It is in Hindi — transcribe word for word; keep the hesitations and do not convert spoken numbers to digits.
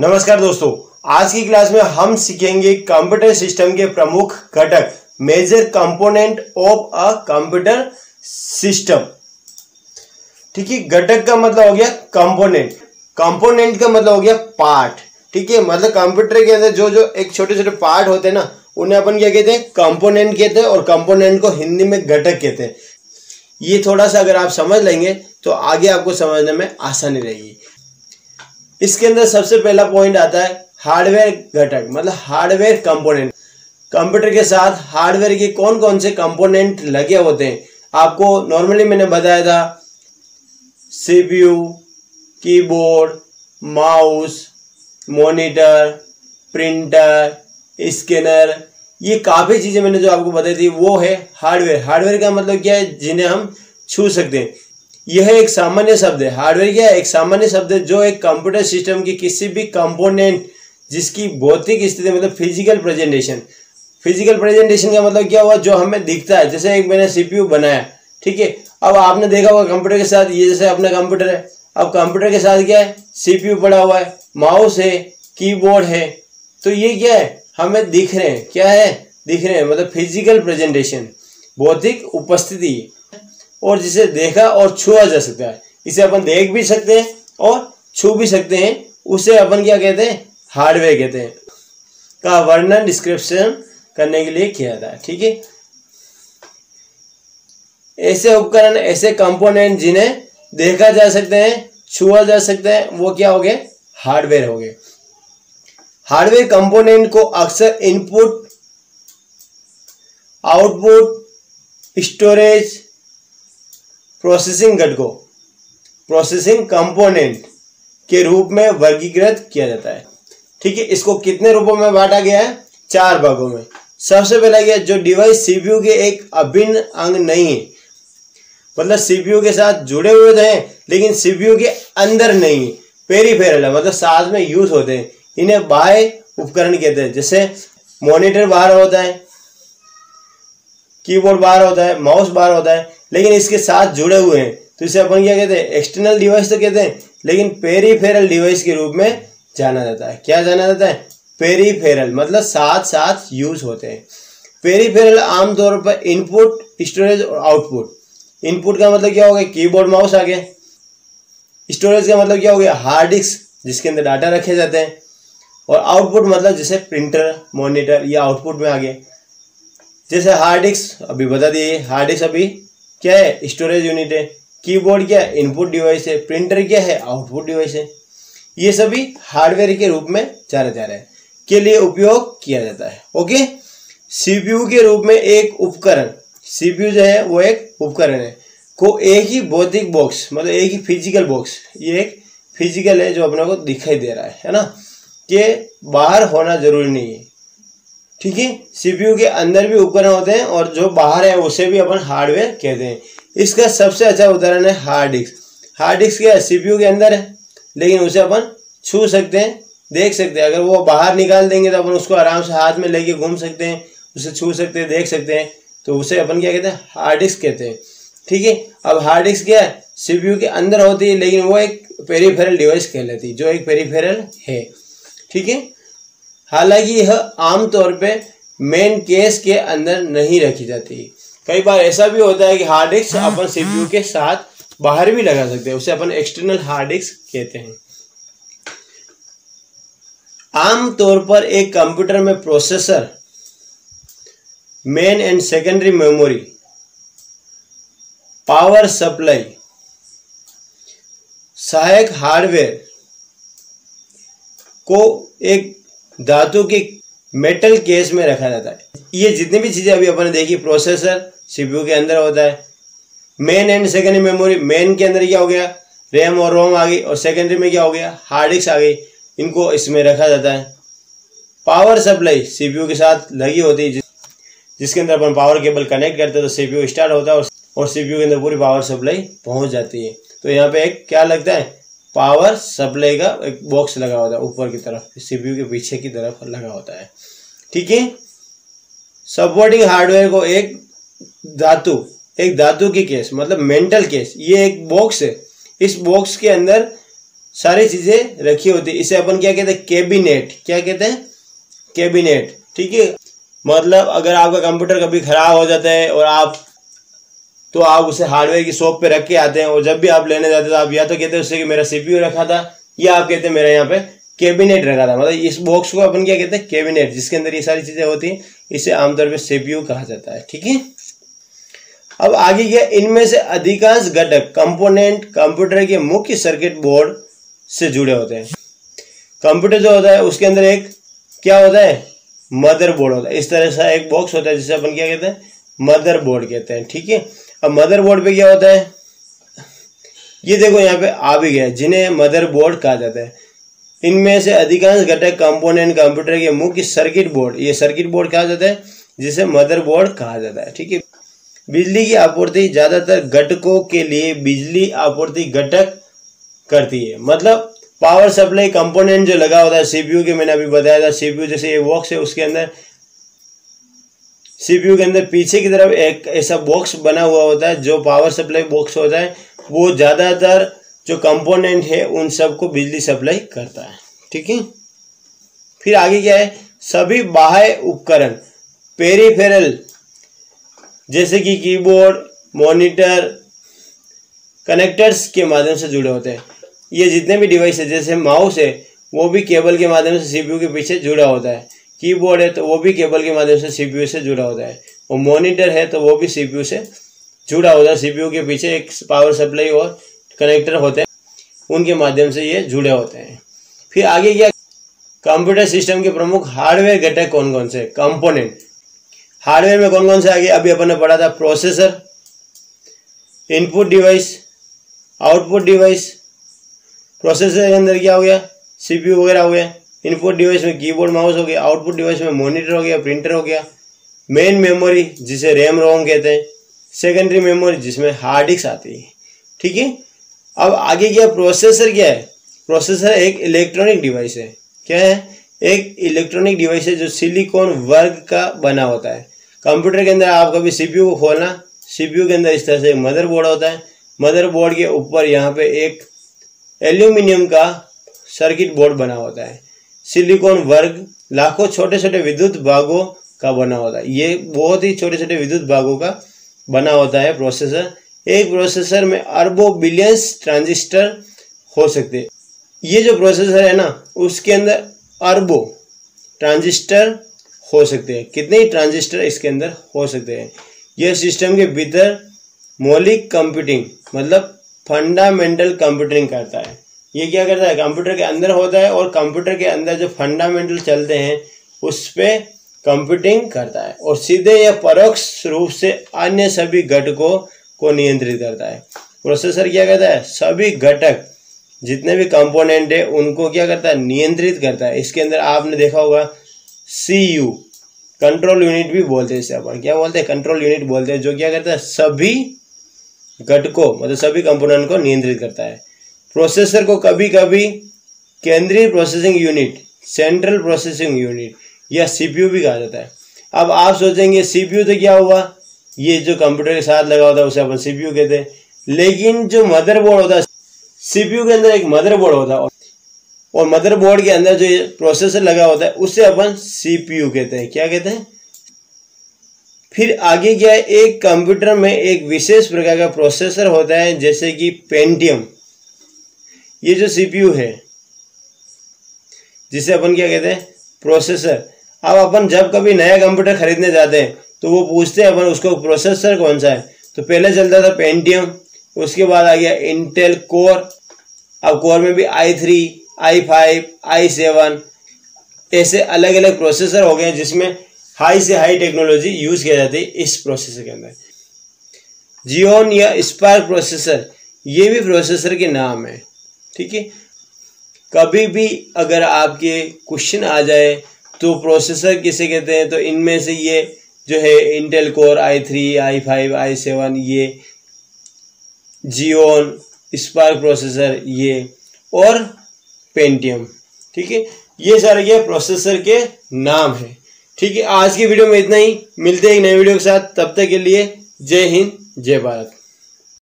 नमस्कार दोस्तों, आज की क्लास में हम सीखेंगे कंप्यूटर सिस्टम के प्रमुख घटक, major component of a computer system. ठीक है, घटक का मतलब हो गया कंपोनेंट, कंपोनेंट का मतलब हो गया पार्ट। ठीक है, मतलब कंप्यूटर के अंदर जो जो एक छोटे छोटे पार्ट होते हैं ना, उन्हें अपन क्या कहते हैं, कंपोनेंट कहते हैं। और कंपोनेंट को हिंदी में घटक कहते हैं। ये थोड़ा सा अगर आप समझ लेंगे तो आगे आपको समझने में आसानी रहेगी। इसके अंदर सबसे पहला पॉइंट आता है हार्डवेयर घटक, मतलब हार्डवेयर कंपोनेंट। कंप्यूटर के साथ हार्डवेयर के कौन कौन से कंपोनेंट लगे होते हैं, आपको नॉर्मली मैंने बताया था, CPU, keyboard, mouse, monitor, printer, scanner, ये काफ़ी चीज़ें मैंने जो आपको बताई थी वो है हार्डवेयर। हार्डवेयर का मतलब क्या है, जिन्हें हम छू सकते हैं। यह एक सामान्य शब्द है। हार्डवेयर क्या है, एक सामान्य शब्द है जो एक कंप्यूटर सिस्टम की किसी भी कंपोनेंट जिसकी भौतिक स्थिति, मतलब फिजिकल प्रेजेंटेशन। फिजिकल प्रेजेंटेशन का मतलब क्या हुआ, जो हमें दिखता है। जैसे एक मैंने सीपीयू बनाया, ठीक है, अब आपने देखा होगा कंप्यूटर के साथ, ये जैसे अपना कंप्यूटर है, अब कंप्यूटर के साथ क्या है, सीपीयू पड़ा हुआ है, माउस है, कीबोर्ड है। तो ये क्या है, हमें दिख रहे हैं, क्या है, दिख रहे हैं, मतलब फिजिकल प्रेजेंटेशन, भौतिक उपस्थिति, और जिसे देखा और छुआ जा सकता है। इसे अपन देख भी सकते हैं और छू भी सकते हैं, उसे अपन क्या कहते हैं, हार्डवेयर कहते हैं। का वर्णन डिस्क्रिप्शन करने के लिए किया था। ठीक है, ऐसे उपकरण, ऐसे कंपोनेंट जिन्हें देखा जा सकते हैं, छुआ जा सकते हैं, वो क्या हो गए, हार्डवेयर हो गए। हार्डवेयर कंपोनेंट को अक्सर इनपुट, आउटपुट, स्टोरेज, प्रोसेसिंग घटकों, प्रोसेसिंग कंपोनेंट के रूप में वर्गीकृत किया जाता है। ठीक है, इसको कितने रूपों में बांटा गया है, चार भागों में। सबसे पहला क्या, जो डिवाइस सीपीयू के एक अभिन्न अंग नहीं है, मतलब सीपीयू के साथ जुड़े हुए हैं लेकिन सीपीयू के अंदर नहीं, पेरिफेरल है, मतलब साथ में यूज होते हैं, इन्हें बाह्य उपकरण कहते हैं। जैसे मॉनिटर बाहर होता है, कीबोर्ड बाहर होता है, माउस बाहर होता है, लेकिन इसके साथ जुड़े हुए हैं, तो इसे अपन क्या कहते हैं, एक्सटर्नल डिवाइस तो कहते हैं, लेकिन पेरीफेरल डिवाइस के रूप में जाना जाता है। क्या जाना जाता है, पेरीफेरल, मतलब साथ साथ यूज होते हैं। पेरीफेरल आमतौर पर इनपुट, स्टोरेज और आउटपुट। इनपुट का मतलब क्या हो गया, कीबोर्ड माउस आ गया। स्टोरेज का मतलब क्या हो गया, हार्ड डिस्क जिसके अंदर डाटा रखे जाते हैं। और आउटपुट मतलब जैसे प्रिंटर, मॉनिटर, ये आउटपुट में आ गए। जैसे हार्ड डिस्क अभी बता दिए, हार्ड डिस्क अभी क्या है, स्टोरेज यूनिट है। कीबोर्ड क्या है, इनपुट डिवाइस है। प्रिंटर क्या है, आउटपुट डिवाइस है। ये सभी हार्डवेयर के रूप में जाना जा रहा है, के लिए उपयोग किया जाता है। ओके, सीपीयू के रूप में एक उपकरण, सीपीयू जो है वो एक उपकरण है, को एक ही भौतिक बॉक्स, मतलब एक ही फिजिकल बॉक्स, ये एक फिजिकल है जो अपने को दिखाई दे रहा है, है ना, के बाहर होना जरूरी नहीं है। ठीक है, सीपीयू के अंदर भी उपकरण होते हैं और जो बाहर है उसे भी अपन हार्डवेयर कहते हैं। इसका सबसे अच्छा उदाहरण है हार्ड डिस्क। हार्ड डिस्क क्या है, सीपीयू के अंदर है लेकिन उसे अपन छू सकते हैं, देख सकते हैं। अगर वो बाहर निकाल देंगे तो अपन उसको आराम से हाथ में लेके घूम सकते हैं, उसे छू सकते हैं, देख सकते हैं, तो उसे अपन क्या कहते हैं, हार्ड डिस्क कहते हैं। ठीक है, अब हार्ड डिस्क क्या है, सीपीयू के अंदर होती है लेकिन वो एक पेरिफेरल डिवाइस कहलाती है, जो एक पेरिफेरल है। ठीक है, हालांकि यह आमतौर पे मेन केस के अंदर नहीं रखी जाती। कई बार ऐसा भी होता है कि हार्ड डिस्क अपन सीपीयू के साथ बाहर भी लगा सकते हैं, उसे अपन एक्सटर्नल हार्ड डिस्क कहते हैं। आमतौर पर एक कंप्यूटर में processor, main and secondary memory, power supply, सहायक हार्डवेयर को एक धातु के मेटल केस में रखा जाता है। ये जितनी भी चीज़ें अभी अपन देखी, प्रोसेसर सीपीयू के अंदर होता है, main and secondary memory, main के अंदर क्या हो गया, रैम और रोम आ गई, और सेकेंडरी में क्या हो गया, हार्ड डिस्क आ गई, इनको इसमें रखा जाता है। पावर सप्लाई सीपीयू के साथ लगी होती है, जिसके अंदर अपन पावर केबल कनेक्ट करते हैं तो सीपीयू स्टार्ट होता है और सीपीयू के अंदर पूरी पावर सप्लाई पहुँच जाती है। तो यहाँ पे एक क्या लगता है, पावर सप्लाई का एक बॉक्स लगा होता है, ऊपर की तरफ सीपीयू के पीछे की तरफ लगा होता है। ठीक है, सपोर्टिंग हार्डवेयर को एक धातु, एक धातु की केस, मतलब मेंटल केस, ये एक बॉक्स है। इस बॉक्स के अंदर सारी चीजें रखी होती है। इसे अपन क्या कहते हैं, कैबिनेट। क्या कहते हैं, कैबिनेट। ठीक है, मतलब अगर आपका कंप्यूटर कभी खराब हो जाता है और आप तो आप उसे हार्डवेयर की शॉप पे रख के आते हैं और जब भी आप लेने जाते हो तो आप या तो कहते हैं उससे कि मेरा सीपीयू रखा था, या आप कहते हैं मेरा यहाँ पे कैबिनेट रखा था। मतलब इस बॉक्स को अपन क्या कहते हैं, कैबिनेट, जिसके अंदर ये सारी चीजें होती हैं। इसे आमतौर पर सीपीयू कहा जाता है। ठीक है, अब आगे क्या, इनमें से अधिकांश घटक कंपोनेंट कंप्यूटर के मुख्य सर्किट बोर्ड से जुड़े होते हैं। कंप्यूटर जो होता है उसके अंदर एक क्या होता है, मदरबोर्ड होता है। इस तरह से एक बॉक्स होता है जिसे अपन क्या कहते हैं, मदरबोर्ड कहते हैं। ठीक है, अब मदरबोर्ड पे क्या होता है, ये देखो यहाँ पे आ भी गया, जिन्हें मदरबोर्ड कहा जाता है। इनमें से अधिकांश घटक कंपोनेंट कंप्यूटर के मुख्य सर्किट बोर्ड, ये सर्किट बोर्ड कहा जाता है जिसे मदरबोर्ड कहा जाता है। ठीक है, बिजली की आपूर्ति ज्यादातर घटकों के लिए बिजली आपूर्ति घटक करती है। मतलब पावर सप्लाई कंपोनेंट जो लगा होता है सीपीयू के, मैंने अभी बताया था सीपीयू जैसे ये बॉक्स है, उसके अंदर सीपीयू के अंदर पीछे की तरफ एक ऐसा बॉक्स बना हुआ होता है जो पावर सप्लाई बॉक्स होता है। वो ज़्यादातर जो कंपोनेंट है उन सबको बिजली सप्लाई करता है। ठीक है, फिर आगे क्या है, सभी बाह्य उपकरण पेरिफेरल जैसे कि कीबोर्ड, मॉनिटर, कनेक्टर्स के माध्यम से जुड़े होते हैं। ये जितने भी डिवाइस है जैसे माउस है वो भी केबल के माध्यम से सीपीयू के पीछे जुड़ा होता है, कीबोर्ड है तो वो भी केबल के माध्यम से सीपीयू से जुड़ा होता है, और मॉनिटर है तो वो भी सीपीयू से जुड़ा होता है। सीपीयू के पीछे एक पावर सप्लाई और कनेक्टर होते हैं, उनके माध्यम से ये जुड़े होते हैं। फिर आगे क्या, कंप्यूटर सिस्टम के प्रमुख हार्डवेयर घटक कौन कौन से, कंपोनेंट। हार्डवेयर में कौन कौन से आगे, अभी अपन ने पढ़ा था, processor, input device, output device. Processor के अंदर क्या हो गया, सीपीयू वगैरह हो गया। इनपुट डिवाइस में कीबोर्ड माउस हो गया। आउटपुट डिवाइस में मॉनिटर हो गया, प्रिंटर हो गया। मेन मेमोरी जिसे रैम रोम कहते हैं, सेकेंडरी मेमोरी जिसमें हार्ड डिस्क आती है। ठीक है, अब आगे क्या, प्रोसेसर क्या है, प्रोसेसर एक इलेक्ट्रॉनिक डिवाइस है। क्या है, एक इलेक्ट्रॉनिक डिवाइस है जो सिलिकॉन वर्ग का बना होता है। कंप्यूटर के अंदर आप कभी सीपीयू को खोलना, सीपीयू के अंदर इस तरह से एक मदरबोर्ड होता है। मदरबोर्ड के ऊपर यहाँ पे एक एल्यूमिनियम का सर्किट बोर्ड बना होता है। सिलिकॉन वर्ग लाखों छोटे छोटे विद्युत भागों का बना होता है। ये बहुत ही छोटे छोटे विद्युत भागों का बना होता है प्रोसेसर। एक प्रोसेसर में अरबों बिलियंस ट्रांजिस्टर हो सकते हैं। ये जो प्रोसेसर है ना उसके अंदर अरबों ट्रांजिस्टर हो सकते हैं। कितने ही ट्रांजिस्टर इसके अंदर हो सकते हैं। यह सिस्टम के भीतर मौलिक कंप्यूटिंग मतलब फंडामेंटल कंप्यूटिंग करता है। ये क्या करता है, कंप्यूटर के अंदर होता है और कंप्यूटर के अंदर जो फंडामेंटल चलते हैं उस पर कंप्यूटिंग करता है और सीधे या परोक्ष रूप से अन्य सभी घटकों को नियंत्रित करता है। प्रोसेसर क्या करता है, सभी घटक जितने भी कंपोनेंट है उनको क्या करता है, नियंत्रित करता है। इसके अंदर आपने देखा होगा सीयू, कंट्रोल यूनिट भी बोलते हैं इसे, अपन क्या बोलते हैं, कंट्रोल यूनिट बोलते हैं, जो क्या करता है सभी घटकों मतलब सभी कंपोनेंट को नियंत्रित करता है। प्रोसेसर को कभी कभी केंद्रीय processing unit, central processing unit या सीपीयू भी कहा जाता है। अब आप सोचेंगे सीपीयू तो क्या हुआ, ये जो कंप्यूटर के साथ लगा होता है उसे अपन सीपीयू कहते हैं। लेकिन जो मदरबोर्ड होता है, सीपीयू के अंदर एक मदरबोर्ड होता है और मदरबोर्ड के अंदर जो प्रोसेसर लगा होता है उसे अपन सीपीयू कहते हैं। क्या कहते हैं, फिर आगे क्या है, एक कंप्यूटर में एक विशेष प्रकार का प्रोसेसर होता है जैसे कि पेंटियम। ये जो सीपीयू है जिसे अपन क्या कहते हैं, प्रोसेसर। अब अपन जब कभी नया कंप्यूटर खरीदने जाते हैं तो वो पूछते हैं अपन उसको प्रोसेसर कौन सा है, तो पहले चलता था पेंटियम, उसके बाद आ गया इंटेल कोर। अब कोर में भी i three I five I seven ऐसे अलग अलग प्रोसेसर हो गए जिसमें हाई से हाई टेक्नोलॉजी यूज किया जाती है इस प्रोसेसर के अंदर। जियोन या स्पार्क प्रोसेसर, ये भी प्रोसेसर के नाम है। ठीक है, कभी भी अगर आपके क्वेश्चन आ जाए तो प्रोसेसर किसे कहते हैं, तो इनमें से ये जो है इंटेल कोर, आई थ्री आई फाइव आई सेवन, ये जियोन स्पार्क प्रोसेसर, ये और पेंटियम। ठीक है, ये सारे ये प्रोसेसर के नाम है। ठीक है, आज की वीडियो में इतना ही, मिलते हैं एक नए वीडियो के साथ, तब तक के लिए जय हिंद जय भारत।